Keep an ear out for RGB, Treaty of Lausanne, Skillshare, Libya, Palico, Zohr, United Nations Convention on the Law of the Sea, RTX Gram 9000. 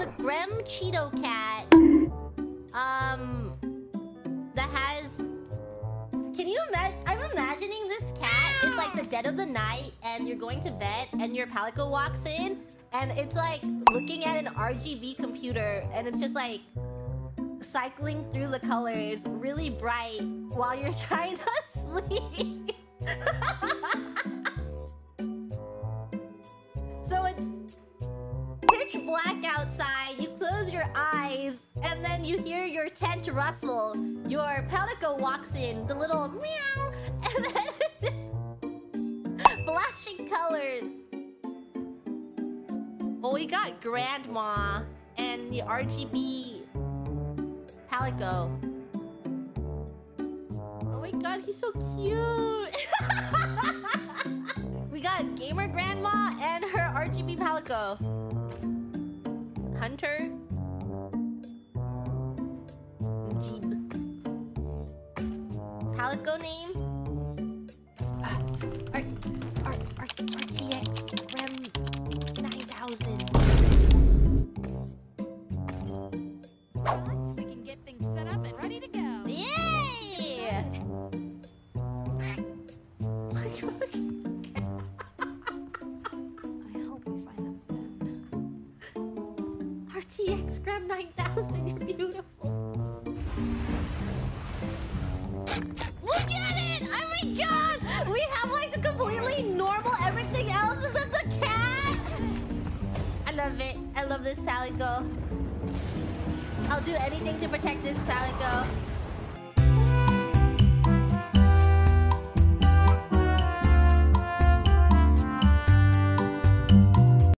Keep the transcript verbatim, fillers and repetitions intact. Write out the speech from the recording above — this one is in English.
the Grim Cheeto Cat um that has, can you imagine, I'm imagining this cat is like the dead of the night and you're going to bed and your Palico walks in and it's like looking at an R G B computer and it's just like cycling through the colors really bright while you're trying to sleep. So it's pitch black outside, you close your eyes, and then you hear your tent rustle. Your Palico walks in, the little meow, and then flashing colors. Well, we got Grandma and the R G B Palico. Oh my god, he's so cute! We got Gamer Grandma and her R G B Palico. Hunter. Jeep. Palico name? Uh, R R R RTX Gram nine thousand. R T X Gram nine thousand, you're beautiful. Look at it! Oh my god! We have like the completely normal everything else and there's a cat! I love it. I love this Palico. I'll do anything to protect this Palico.